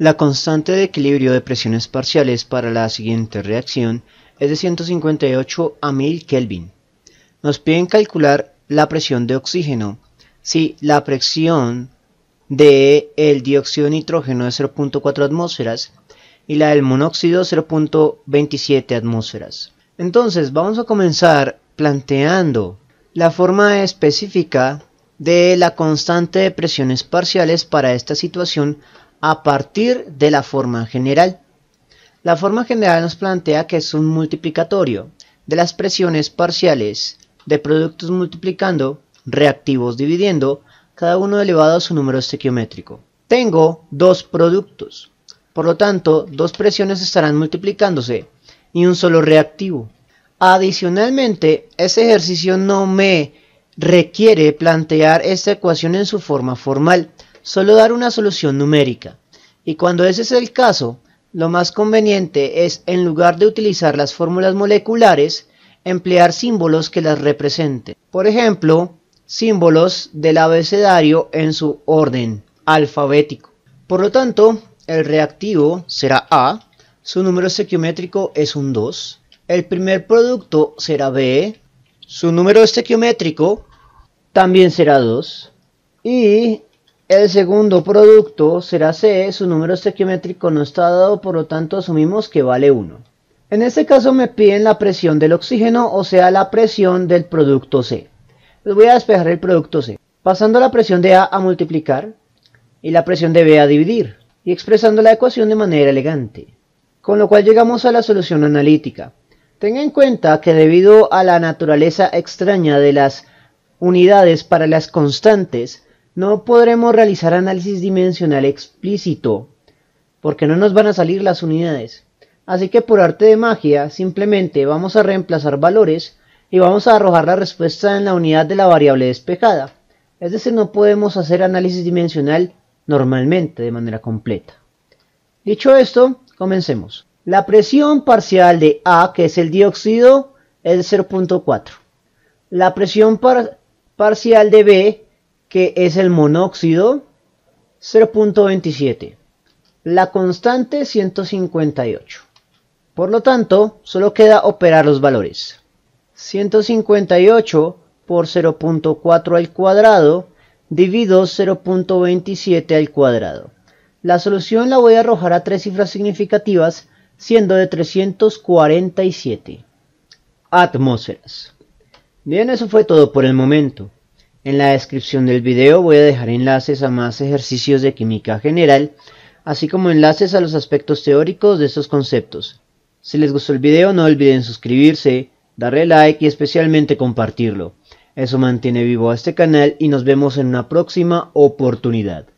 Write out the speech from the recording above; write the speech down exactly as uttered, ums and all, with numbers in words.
La constante de equilibrio de presiones parciales para la siguiente reacción es de ciento cincuenta y ocho a mil Kelvin. Nos piden calcular la presión de oxígeno. Si la presión del dióxido de nitrógeno es cero punto cuatro atmósferas y la del monóxido cero punto veintisiete atmósferas. Entonces vamos a comenzar planteando la forma específica de la constante de presiones parciales para esta situación a partir de la forma general. La forma general nos plantea que es un multiplicatorio de las presiones parciales de productos multiplicando, reactivos dividiendo, cada uno elevado a su número estequiométrico. Tengo dos productos, por lo tanto, dos presiones estarán multiplicándose y un solo reactivo. Adicionalmente, este ejercicio no me requiere plantear esta ecuación en su forma formal, solo dar una solución numérica. Y cuando ese es el caso, lo más conveniente es, en lugar de utilizar las fórmulas moleculares, emplear símbolos que las representen. Por ejemplo, símbolos del abecedario en su orden alfabético. Por lo tanto, el reactivo será A, su número estequiométrico es un dos. El primer producto será B, su número estequiométrico también será dos. Y el segundo producto será C, su número estequiométrico no está dado, por lo tanto asumimos que vale uno. En este caso me piden la presión del oxígeno, o sea la presión del producto C. Les voy a despejar el producto C, pasando la presión de A a multiplicar y la presión de B a dividir, y expresando la ecuación de manera elegante. Con lo cual llegamos a la solución analítica. Tenga en cuenta que debido a la naturaleza extraña de las unidades para las constantes, no podremos realizar análisis dimensional explícito, porque no nos van a salir las unidades. Así que por arte de magia, simplemente vamos a reemplazar valores y vamos a arrojar la respuesta en la unidad de la variable despejada. Es decir, no podemos hacer análisis dimensional normalmente de manera completa. Dicho esto, comencemos. La presión parcial de A, que es el dióxido, es de cero punto cuatro. La presión par- parcial de B, que es el monóxido, cero punto veintisiete. La constante ciento cincuenta y ocho. Por lo tanto, solo queda operar los valores. ciento cincuenta y ocho por cero punto cuatro al cuadrado, divido cero punto veintisiete al cuadrado. La solución la voy a arrojar a tres cifras significativas, siendo de trescientos cuarenta y siete atmósferas. Bien, eso fue todo por el momento. En la descripción del video voy a dejar enlaces a más ejercicios de química general, así como enlaces a los aspectos teóricos de estos conceptos. Si les gustó el video, no olviden suscribirse, darle like y especialmente compartirlo. Eso mantiene vivo a este canal y nos vemos en una próxima oportunidad.